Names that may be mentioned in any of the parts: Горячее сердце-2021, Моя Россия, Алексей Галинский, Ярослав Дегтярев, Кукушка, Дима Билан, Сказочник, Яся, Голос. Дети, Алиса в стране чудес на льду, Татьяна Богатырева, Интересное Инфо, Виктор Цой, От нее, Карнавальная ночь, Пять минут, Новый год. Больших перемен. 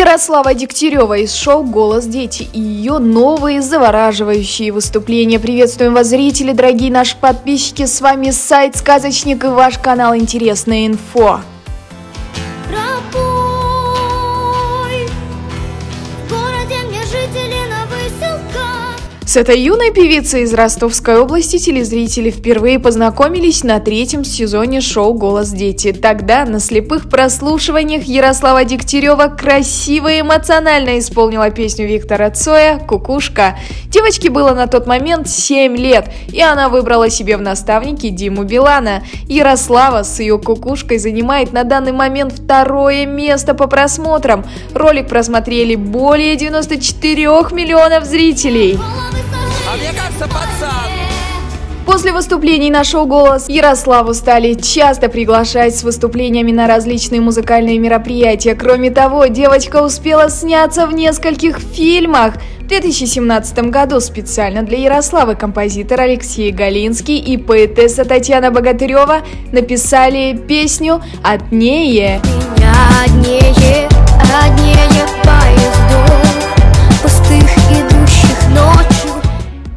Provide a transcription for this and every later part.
Ярослава Дегтярева из шоу «Голос. Дети» и ее новые завораживающие выступления. Приветствуем вас, зрители, дорогие наши подписчики. С вами сайт «Сказочник» и ваш канал «Интересная инфо». С этой юной певицей из Ростовской области телезрители впервые познакомились на третьем сезоне шоу «Голос. Дети». Тогда на слепых прослушиваниях Ярослава Дегтярева красиво и эмоционально исполнила песню Виктора Цоя «Кукушка». Девочке было на тот момент 7 лет, и она выбрала себе в наставники Диму Билана. Ярослава с ее «Кукушкой» занимает на данный момент 2-е место по просмотрам. Ролик просмотрели более 94 миллионов зрителей. А мне кажется, пацан. После выступлений на шоу «Голос» Ярославу стали часто приглашать с выступлениями на различные музыкальные мероприятия. Кроме того, девочка успела сняться в нескольких фильмах. В 2017 году специально для Ярославы композитор Алексей Галинский и поэтесса Татьяна Богатырева написали песню «От нее».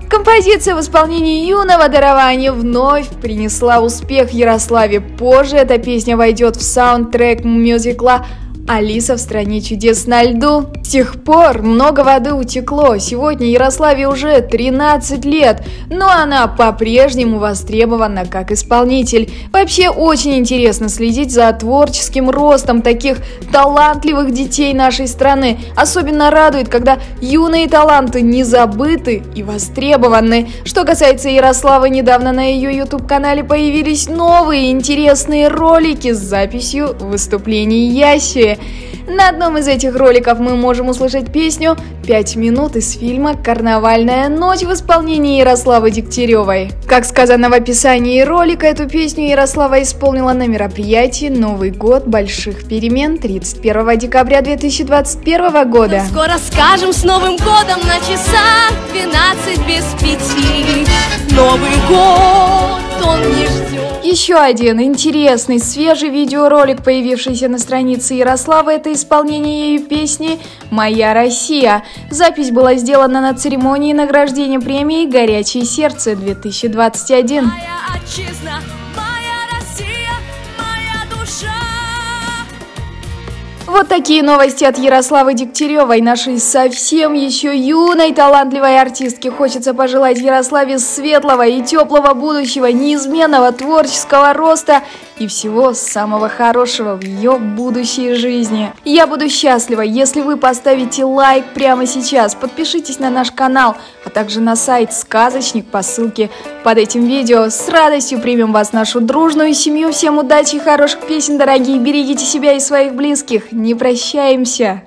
Композиция в исполнении юного дарования вновь принесла успех Ярославе. Позже эта песня войдет в саундтрек мюзикла «Алиса в стране чудес на льду». С тех пор много воды утекло. Сегодня Ярославе уже 13 лет, но она по-прежнему востребована как исполнитель. Вообще очень интересно следить за творческим ростом таких талантливых детей нашей страны. Особенно радует, когда юные таланты не забыты и востребованы. Что касается Ярославы, недавно на ее YouTube-канале появились новые интересные ролики с записью выступлений Яси. На одном из этих роликов мы можем услышать песню «Пять минут» из фильма «Карнавальная ночь» в исполнении Ярославы Дегтяревой. Как сказано в описании ролика, эту песню Ярослава исполнила на мероприятии «Новый год. Больших перемен» 31 декабря 2021 года. Скоро скажем с Новым годом на часах 12 без 5. Новый год, он не ждет. Еще один интересный, свежий видеоролик, появившийся на странице Ярославы, это исполнение ее песни «Моя Россия». Запись была сделана на церемонии награждения премии «Горячее сердце-2021». Вот такие новости от Ярославы Дегтяревой, нашей совсем еще юной талантливой артистки. Хочется пожелать Ярославе светлого и теплого будущего, неизменного творческого роста и всего самого хорошего в ее будущей жизни. Я буду счастлива, если вы поставите лайк прямо сейчас, подпишитесь на наш канал, а также на сайт «Сказочник» по ссылке под этим видео. С радостью примем вас в нашу дружную семью. Всем удачи и хороших песен, дорогие. Берегите себя и своих близких. Не прощаемся!